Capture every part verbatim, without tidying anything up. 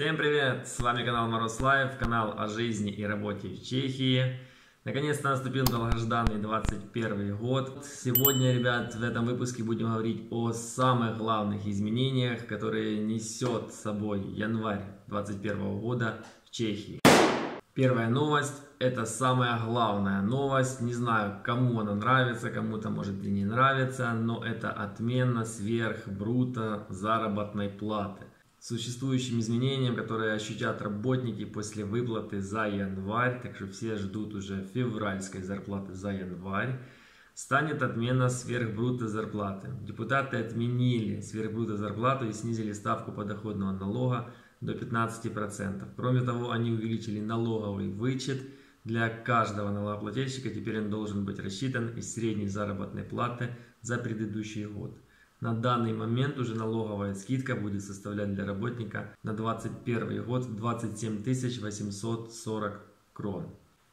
Всем привет! С вами канал Мороз Лайв, канал о жизни и работе в Чехии. Наконец-то наступил долгожданный двадцать первый год. Сегодня, ребят, в этом выпуске будем говорить о самых главных изменениях, которые несет с собой январь двадцать первого года в Чехии. Первая новость, это самая главная новость, не знаю, кому она нравится, кому-то может и не нравится, но это отмена сверхбрута заработной платы. Существующим изменениям, которые ощутят работники после выплаты за январь, так что все ждут уже февральской зарплаты за январь, станет отмена сверхбрута зарплаты. Депутаты отменили сверхбрута зарплату и снизили ставку подоходного налога до пятнадцати процентов. Кроме того, они увеличили налоговый вычет для каждого налогоплательщика. Теперь он должен быть рассчитан из средней заработной платы за предыдущий год. На данный момент уже налоговая скидка будет составлять для работника на двадцать первый год двадцать семь тысяч восемьсот сорок крон.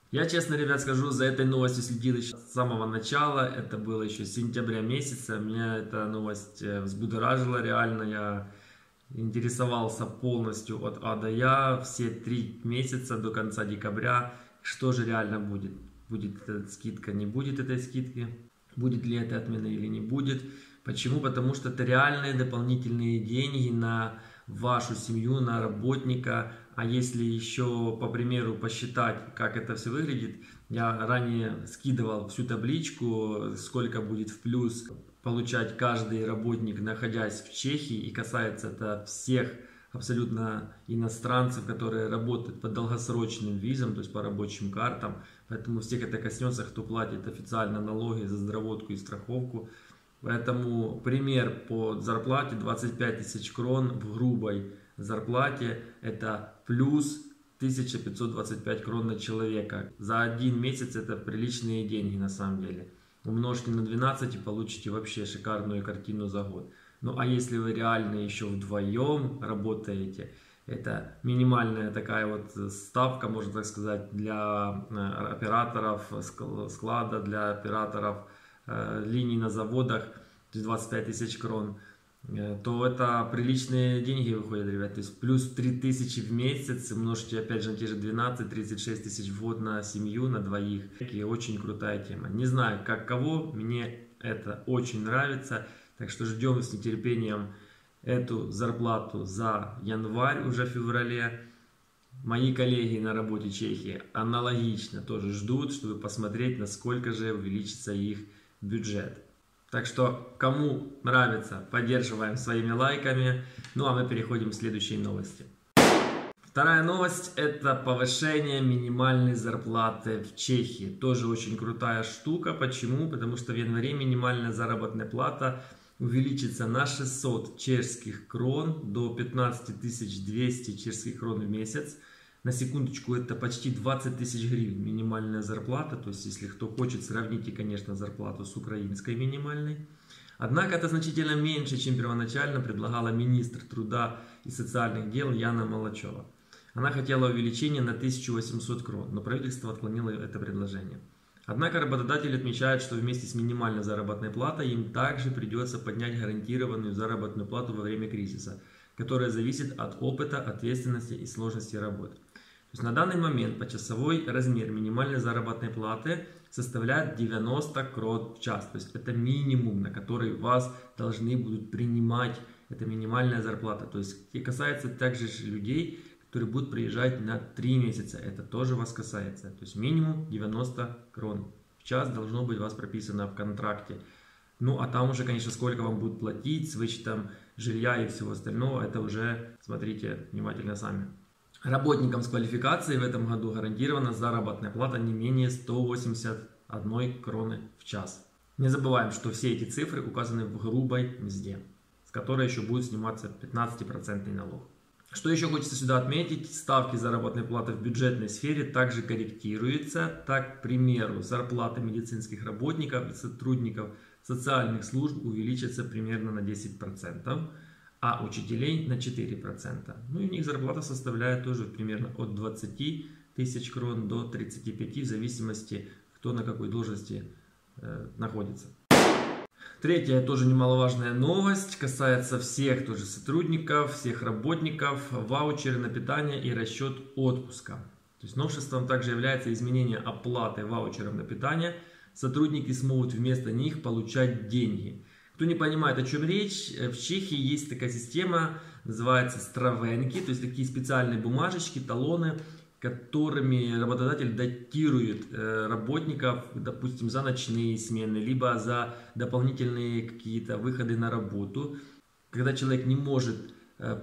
Я честно, ребят, скажу, за этой новостью следил еще с самого начала. Это было еще с сентября месяца. Меня эта новость взбудоражила реально. Я интересовался полностью от А до Я все три месяца до конца декабря. Что же реально будет? Будет эта скидка, не будет этой скидки? Будет ли эта отмена или не будет? Почему? Потому что это реальные дополнительные деньги на вашу семью, на работника. А если еще, по примеру, посчитать, как это все выглядит, я ранее скидывал всю табличку, сколько будет в плюс получать каждый работник, находясь в Чехии, и касается это всех абсолютно иностранцев, которые работают по долгосрочным визам, то есть по рабочим картам. Поэтому всех это коснется, кто платит официально налоги за здравотку и страховку. Поэтому пример по зарплате двадцать пять тысяч крон в грубой зарплате, это плюс тысяча пятьсот двадцать пять крон на человека. За один месяц это приличные деньги на самом деле. Умножьте на двенадцать и получите вообще шикарную картину за год. Ну а если вы реально еще вдвоем работаете, это минимальная такая вот ставка, можно так сказать, для операторов склада, для операторов линий на заводах, то есть двадцать пять тысяч крон, то это приличные деньги выходят, ребят. То есть плюс три тысячи в месяц, умножьте опять же на те же двенадцать, тридцать шесть тысяч в год на семью, на двоих. И очень крутая тема. Не знаю, как кого, мне это очень нравится. Так что ждем с нетерпением эту зарплату за январь, уже в феврале. Мои коллеги на работе Чехии аналогично тоже ждут, чтобы посмотреть, насколько же увеличится их бюджет. Так что, кому нравится, поддерживаем своими лайками. Ну а мы переходим к следующей новости. Вторая новость, это повышение минимальной зарплаты в Чехии. Тоже очень крутая штука. Почему? Потому что в январе минимальная заработная плата увеличится на шестьсот чешских крон до пятнадцати тысяч двухсот чешских крон в месяц. На секундочку, это почти двадцать тысяч гривен минимальная зарплата. То есть, если кто хочет, сравните, конечно, зарплату с украинской минимальной. Однако это значительно меньше, чем первоначально предлагала министр труда и социальных дел Яна Малачева. Она хотела увеличения на тысячу восемьсот крон, но правительство отклонило это предложение. Однако работодатели отмечают, что вместе с минимальной заработной платой им также придется поднять гарантированную заработную плату во время кризиса, которая зависит от опыта, ответственности и сложности работы. То есть на данный момент почасовой размер минимальной заработной платы составляет девяносто крон в час. То есть это минимум, на который вас должны будут принимать, это минимальная зарплата. То есть и касается также людей, которые будут приезжать на три месяца. Это тоже вас касается. То есть минимум девяносто крон в час должно быть у вас прописано в контракте. Ну а там уже, конечно, сколько вам будут платить с вычетом жилья и всего остального, это уже смотрите внимательно сами. Работникам с квалификацией в этом году гарантирована заработная плата не менее ста восьмидесяти одной кроны в час. Не забываем, что все эти цифры указаны в грубой мзде, с которой еще будет сниматься пятнадцати процентов налог. Что еще хочется сюда отметить, ставки заработной платы в бюджетной сфере также корректируются. Так, к примеру, зарплаты медицинских работников и сотрудников социальных служб увеличатся примерно на десять процентов, а учителей на четыре процента. Ну и у них зарплата составляет тоже примерно от двадцати тысяч крон до тридцати пяти, в зависимости, кто на какой должности э, находится. Третья, тоже немаловажная новость, касается всех тоже сотрудников, всех работников, ваучеры на питание и расчет отпуска. То есть новшеством также является изменение оплаты ваучеров на питание. Сотрудники смогут вместо них получать деньги. Кто не понимает, о чем речь, в Чехии есть такая система, называется стравенки, то есть такие специальные бумажечки, талоны, которыми работодатель датирует работников, допустим, за ночные смены, либо за дополнительные какие-то выходы на работу. Когда человек не может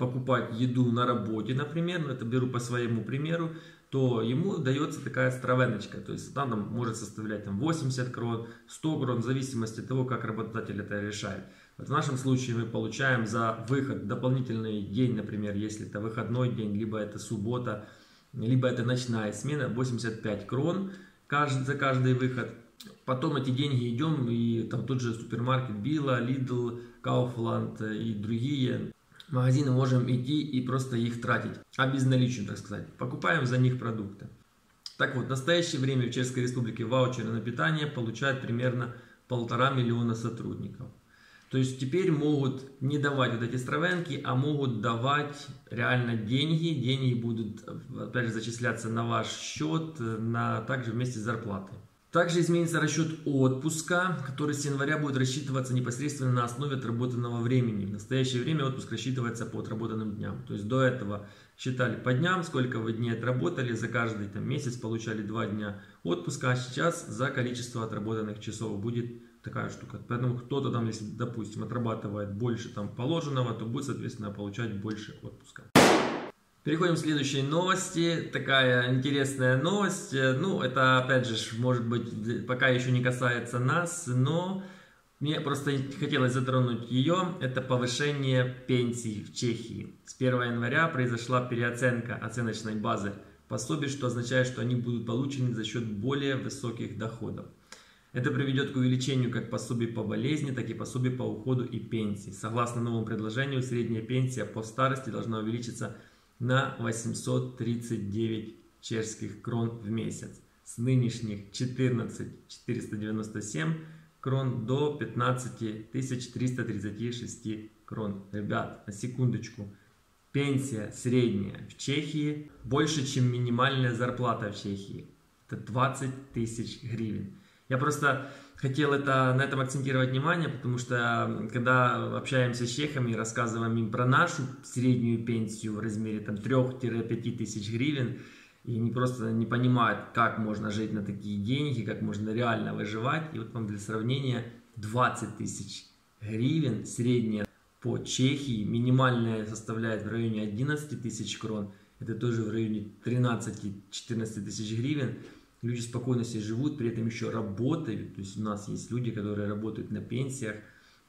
покупать еду на работе, например, ну это беру по своему примеру, то ему дается такая стравеночка, то есть она там может составлять там, восемьдесят крон, сто крон, в зависимости от того, как работодатель это решает. Вот в нашем случае мы получаем за выход дополнительный день, например, если это выходной день, либо это суббота, либо это ночная смена, восемьдесят пять крон за каждый выход. Потом эти деньги идем, и там тут же супермаркет Билла, Лидл, Кауфланд и другие магазины можем идти и просто их тратить, а безналично, так сказать. Покупаем за них продукты. Так вот, в настоящее время в Чешской Республике ваучеры на питание получают примерно полтора миллиона сотрудников. То есть теперь могут не давать вот эти стравенки, а могут давать реально деньги. Деньги будут опять же зачисляться на ваш счет, на, также вместе с зарплатой. Также изменится расчет отпуска, который с января будет рассчитываться непосредственно на основе отработанного времени. В настоящее время отпуск рассчитывается по отработанным дням. То есть до этого считали по дням, сколько вы дней отработали, за каждый там, месяц получали два дня отпуска, а сейчас за количество отработанных часов будет такая штука. Поэтому кто-то там, если, допустим, отрабатывает больше там положенного, то будет, соответственно, получать больше отпуска. Переходим к следующей новости. Такая интересная новость. Ну, это, опять же, может быть, пока еще не касается нас, но мне просто хотелось затронуть ее. Это повышение пенсий в Чехии. С первого января произошла переоценка оценочной базы пособий, что означает, что они будут получены за счет более высоких доходов. Это приведет к увеличению как пособий по болезни, так и пособий по уходу и пенсии. Согласно новому предложению, средняя пенсия по старости должна увеличиться на восемьсот тридцать девять чешских крон в месяц. С нынешних четырнадцати тысяч четырёхсот девяноста семи крон до пятнадцати тысяч трёхсот тридцати шести крон. Ребят, на секундочку. Пенсия средняя в Чехии больше, чем минимальная зарплата в Чехии. Это двадцать тысяч гривен. Я просто хотел это, на этом акцентировать внимание, потому что когда общаемся с чехами и рассказываем им про нашу среднюю пенсию в размере от трёх до пяти тысяч гривен, и они просто не понимают, как можно жить на такие деньги, как можно реально выживать. И вот вам для сравнения двадцать тысяч гривен средняя по Чехии, минимальная составляет в районе одиннадцати тысяч крон, это тоже в районе тринадцати-четырнадцати тысяч гривен. Люди спокойно себе живут, при этом еще работают. То есть у нас есть люди, которые работают на пенсиях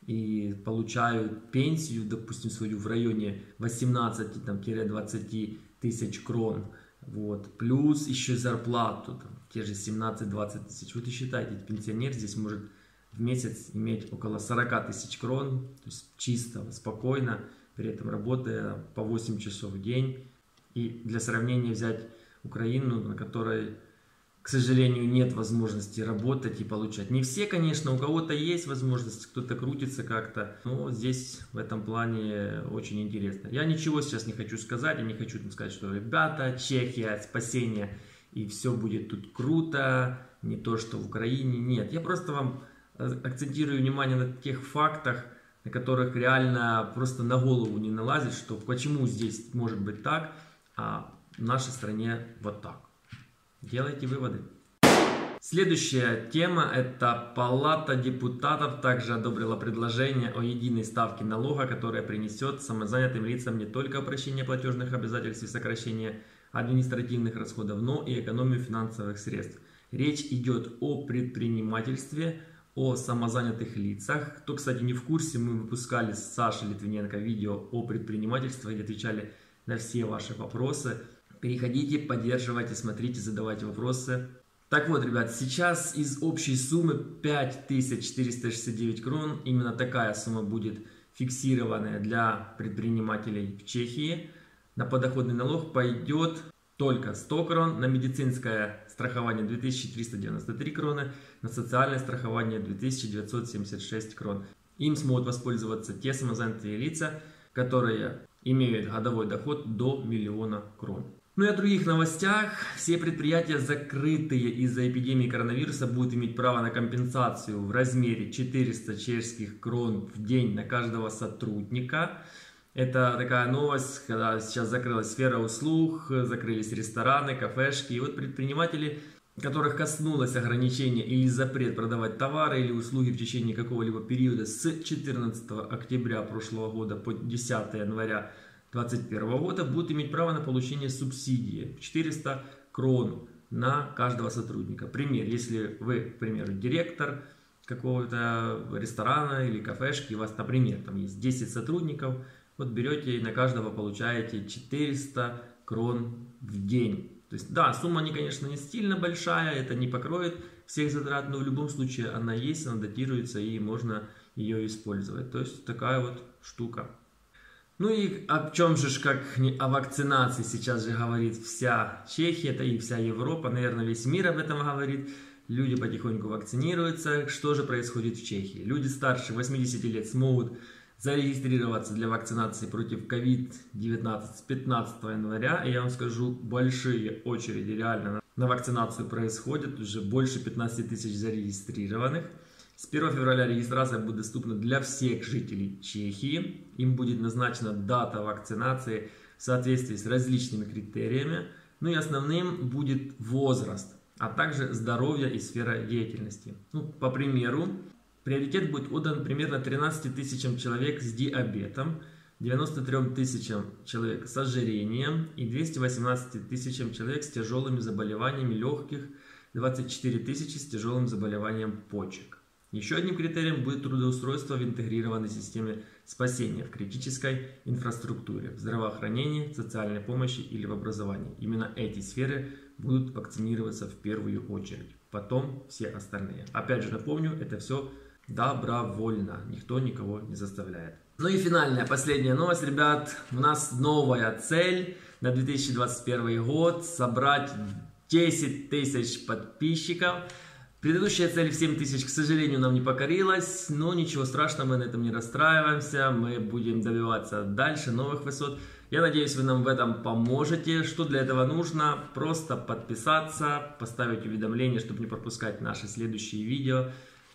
и получают пенсию, допустим, свою в районе восемнадцати-двадцати тысяч крон. Вот. Плюс еще зарплату, там, те же семнадцать-двадцать тысяч. Вот и считайте, пенсионер здесь может в месяц иметь около сорока тысяч крон. То есть чисто, спокойно, при этом работая по восемь часов в день. И для сравнения взять Украину, на которой, к сожалению, нет возможности работать и получать. Не все, конечно, у кого-то есть возможность, кто-то крутится как-то. Но здесь в этом плане очень интересно. Я ничего сейчас не хочу сказать. Я не хочу сказать, что ребята, Чехия, спасение, и все будет тут круто. Не то, что в Украине. Нет, я просто вам акцентирую внимание на тех фактах, на которых реально просто на голову не налазит, что почему здесь может быть так, а в нашей стране вот так. Делайте выводы. Следующая тема – это Палата депутатов также одобрила предложение о единой ставке налога, которая принесет самозанятым лицам не только упрощение платежных обязательств и сокращение административных расходов, но и экономию финансовых средств. Речь идет о предпринимательстве, о самозанятых лицах. Кто, кстати, не в курсе, мы выпускали с Сашей Литвиненко видео о предпринимательстве и отвечали на все ваши вопросы. Переходите, поддерживайте, смотрите, задавайте вопросы. Так вот, ребят, сейчас из общей суммы пять тысяч четыреста шестьдесят девять крон, именно такая сумма будет фиксированная для предпринимателей в Чехии. На подоходный налог пойдет только сто крон, на медицинское страхование две тысячи триста девяносто три кроны, на социальное страхование две тысячи девятьсот семьдесят шесть крон. Им смогут воспользоваться те самозанятые лица, которые имеют годовой доход до миллиона крон. Ну и о других новостях. Все предприятия, закрытые из-за эпидемии коронавируса, будут иметь право на компенсацию в размере четыреста чешских крон в день на каждого сотрудника. Это такая новость, когда сейчас закрылась сфера услуг, закрылись рестораны, кафешки. И вот предприниматели, которых коснулось ограничение или запрет продавать товары или услуги в течение какого-либо периода с четырнадцатого октября прошлого года по десятое января две тысячи двадцать первого года, будут иметь право на получение субсидии в четыреста крон на каждого сотрудника. Пример, если вы, к примеру, директор какого-то ресторана или кафешки, у вас, например, там есть десять сотрудников, вот берете и на каждого получаете четыреста крон в день. То есть, да, сумма, не, конечно, не сильно большая, это не покроет всех затрат, но в любом случае она есть, она датируется и можно ее использовать. То есть, такая вот штука. Ну и о чем же, как не о вакцинации, сейчас же говорит вся Чехия, это и вся Европа, наверное, весь мир об этом говорит. Люди потихоньку вакцинируются. Что же происходит в Чехии? Люди старше восьмидесяти лет смогут зарегистрироваться для вакцинации против ковид девятнадцать с пятнадцатого января. И я вам скажу, большие очереди реально на вакцинацию происходят. Уже больше пятнадцати тысяч зарегистрированных. С первого февраля регистрация будет доступна для всех жителей Чехии. Им будет назначена дата вакцинации в соответствии с различными критериями. Ну и основным будет возраст, а также здоровье и сфера деятельности. Ну, по примеру, приоритет будет отдан примерно тринадцати тысячам человек с диабетом, девяноста трём тысячам человек с ожирением и двухсот восемнадцати тысячам человек с тяжелыми заболеваниями легких, двадцати четырёх тысяч с тяжелым заболеванием почек. Еще одним критерием будет трудоустройство в интегрированной системе спасения, в критической инфраструктуре, в здравоохранении, социальной помощи или в образовании. Именно эти сферы будут вакцинироваться в первую очередь, потом все остальные. Опять же напомню, это все добровольно, никто никого не заставляет. Ну и финальная, последняя новость, ребят. У нас новая цель на две тысячи двадцать первый год – собрать десять тысяч подписчиков. Предыдущая цель в семь тысяч, к сожалению, нам не покорилась, но ничего страшного, мы на этом не расстраиваемся, мы будем добиваться дальше новых высот. Я надеюсь, вы нам в этом поможете. Что для этого нужно? Просто подписаться, поставить уведомления, чтобы не пропускать наши следующие видео.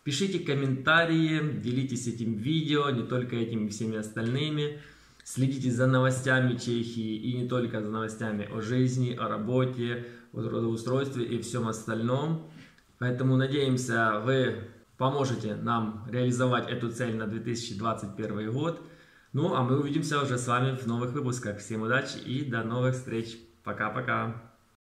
Пишите комментарии, делитесь этим видео, не только этим, и всеми остальными. Следите за новостями Чехии и не только за новостями о жизни, о работе, о трудоустройстве и всем остальном. Поэтому надеемся, вы поможете нам реализовать эту цель на две тысячи двадцать первый год. Ну, а мы увидимся уже с вами в новых выпусках. Всем удачи и до новых встреч. Пока-пока.